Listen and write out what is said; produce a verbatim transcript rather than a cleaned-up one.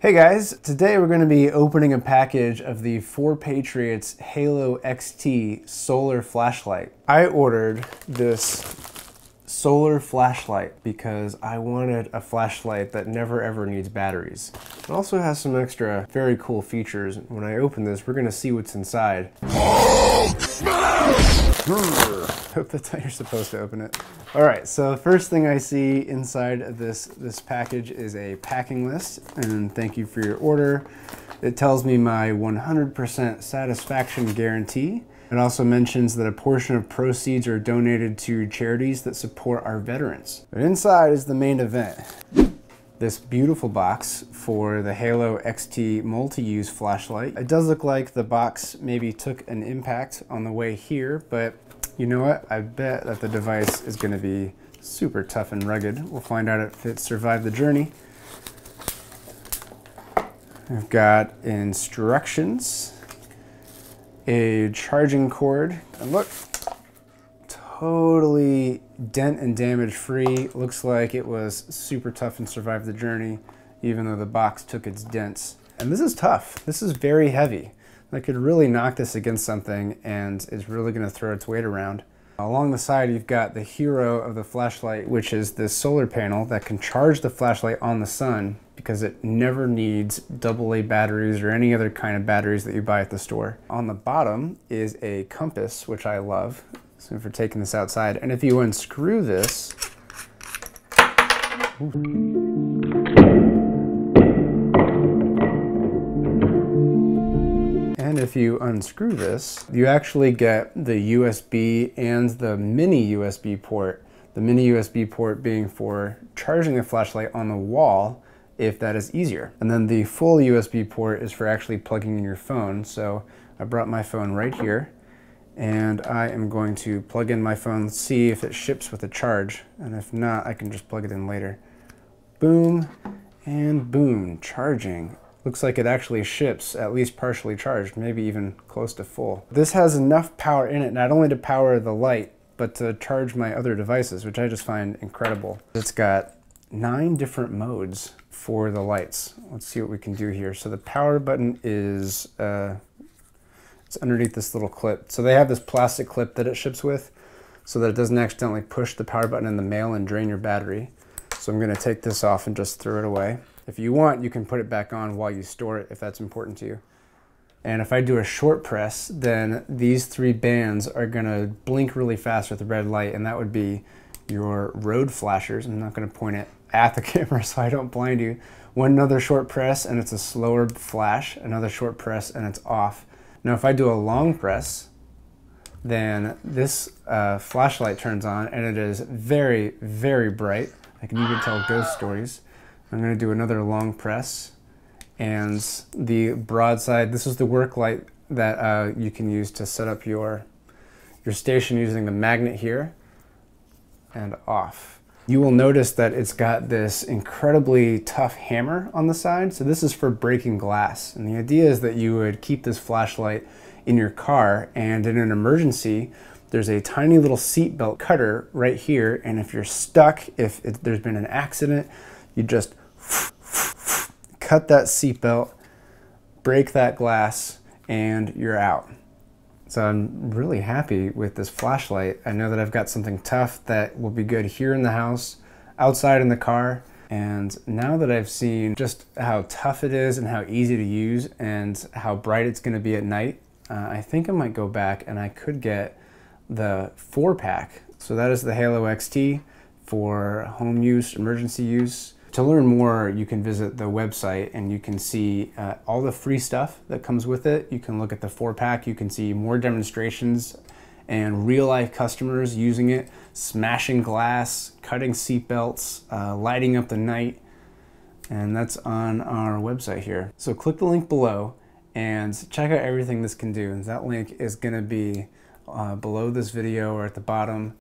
Hey guys, today we're going to be opening a package of the four Patriots Halo X T solar flashlight. I ordered this solar flashlight because I wanted a flashlight that never ever needs batteries. It also has some extra very cool features. When I open this, we're going to see what's inside. Hope that's how you're supposed to open it. All right, so first thing I see inside this, this package is a packing list, and thank you for your order. It tells me my one hundred percent satisfaction guarantee. It also mentions that a portion of proceeds are donated to charities that support our veterans. But inside is the main event. This beautiful box for the Halo X T multi-use flashlight. It does look like the box maybe took an impact on the way here, but you know what? I bet that the device is gonna be super tough and rugged. We'll find out if it survived the journey. I've got instructions, a charging cord, and look, totally dent and damage free. Looks like it was super tough and survived the journey, even though the box took its dents. And this is tough. This is very heavy. I could really knock this against something and it's really gonna throw its weight around. Along the side, you've got the hero of the flashlight, which is this solar panel that can charge the flashlight on the sun because it never needs double A batteries or any other kind of batteries that you buy at the store. On the bottom is a compass, which I love, so for taking this outside. And if you unscrew this, and if you unscrew this, you actually get the U S B and the mini U S B port, the mini U S B port being for charging the flashlight on the wall if that is easier. And then the full U S B port is for actually plugging in your phone. So I brought my phone right here and I am going to plug in my phone, see if it ships with a charge. And if not, I can just plug it in later. Boom and boom, charging. Looks like it actually ships, at least partially charged, maybe even close to full. This has enough power in it, not only to power the light, but to charge my other devices, which I just find incredible. It's got nine different modes for the lights. Let's see what we can do here. So the power button is, uh, it's underneath this little clip. So they have this plastic clip that it ships with so that it doesn't accidentally push the power button in the mail and drain your battery. So I'm gonna take this off and just throw it away. If you want, you can put it back on while you store it if that's important to you. And if I do a short press, then these three bands are gonna blink really fast with the red light, and that would be your road flashers. I'm not gonna point it at the camera so I don't blind you. One another short press and it's a slower flash, another short press and it's off. Now if I do a long press, then this uh, flashlight turns on and it is very, very bright. I can even tell ghost stories. I'm gonna do another long press and the broadside. This is the work light that uh, you can use to set up your, your station using the magnet here, and off. You will notice that it's got this incredibly tough hammer on the side. So this is for breaking glass. And the idea is that you would keep this flashlight in your car, and in an emergency, there's a tiny little seatbelt cutter right here. And if you're stuck, if it, there's been an accident, you just cut that seatbelt, break that glass, and you're out. So I'm really happy with this flashlight. I know that I've got something tough that will be good here in the house, outside in the car, and now that I've seen just how tough it is and how easy to use and how bright it's gonna be at night, uh, I think I might go back and I could get the four pack. So that is the Halo X T for home use, emergency use. To learn more, you can visit the website and you can see uh, all the free stuff that comes with it. You can look at the four pack, you can see more demonstrations and real life customers using it, smashing glass, cutting seatbelts, uh, lighting up the night, and that's on our website here. So click the link below and check out everything this can do. That link is gonna be uh, below this video or at the bottom.